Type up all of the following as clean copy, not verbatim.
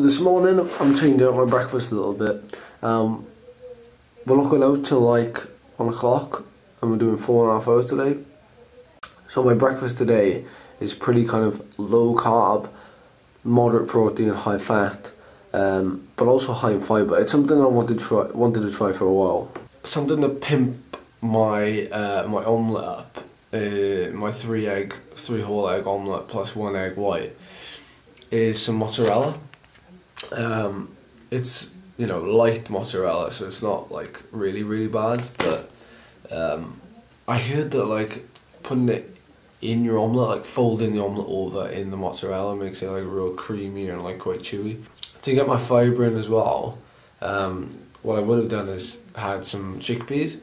So this morning I'm changing up my breakfast a little bit. We're not going out till like 1 o'clock, and we're doing 4.5 hours today. So my breakfast today is pretty kind of low carb, moderate protein, and high fat, but also high in fibre. It's something I wanted to try for a while. Something to pimp my my omelette up, my three whole egg omelette plus 1 egg white, is some mozzarella. It's, you know, light mozzarella, so it's not like really bad, but I heard that like putting it in your omelette, like folding the omelette over in the mozzarella, makes it like real creamy and like quite chewy. To get my fibre in as well, what I would have done is had some chickpeas,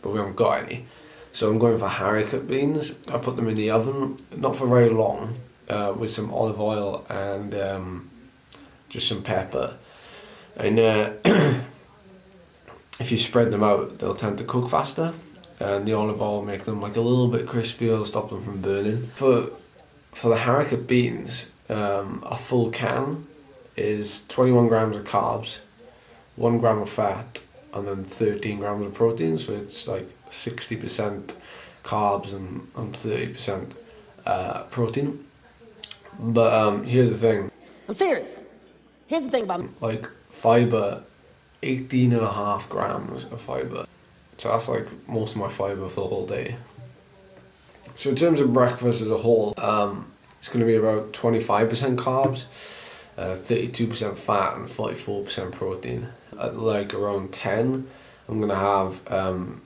but we haven't got any, so I'm going for haricot beans. I put them in the oven, not for very long, with some olive oil and just some pepper, and if you spread them out, they'll tend to cook faster, and the olive oil will make them like a little bit crispy. It'll stop them from burning. For the haricot beans, a full can is 21 grams of carbs, 1 gram of fat, and then 13 grams of protein, so it's like 60% carbs and 30% protein. But here's the thing. I'm serious. Here's the thing about like fibre, 18.5 grams of fibre. So that's like most of my fibre for the whole day. So in terms of breakfast as a whole, it's going to be about 25% carbs, 32% fat, and 44% protein. At like around 10, I'm going to have,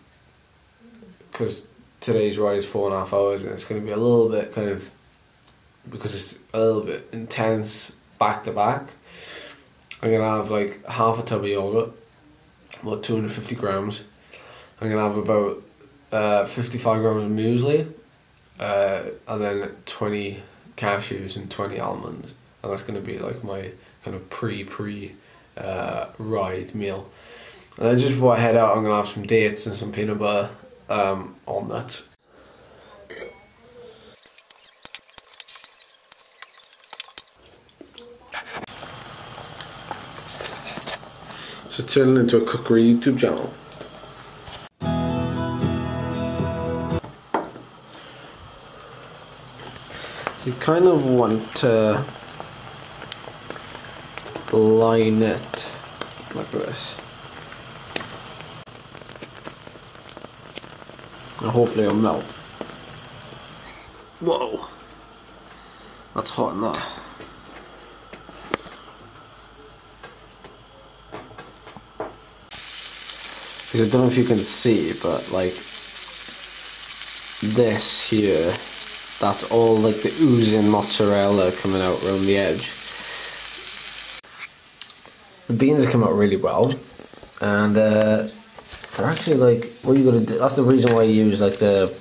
because today's ride is 4.5 hours, and it's going to be a little bit kind of, because it's a little bit intense back to back, I'm going to have like half a tub of yogurt, about 250 grams. I'm going to have about 55 grams of muesli, and then 20 cashews and 20 almonds. And that's going to be like my kind of pre-ride meal. And then just before I head out, I'm going to have some dates and some peanut butter on that. So turning into a cookery YouTube channel. You kind of want to line it like this. And hopefully it'll melt. Whoa! That's hot enough. I don't know if you can see, but like this here, that's all like the oozing mozzarella coming out around the edge. The beans have come out really well, and they're actually like, what you gotta do, that's the reason why you use like the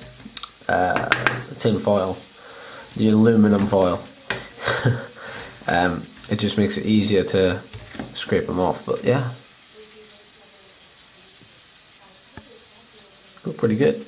tin foil, the aluminum foil. It just makes it easier to scrape them off, but yeah. Pretty good.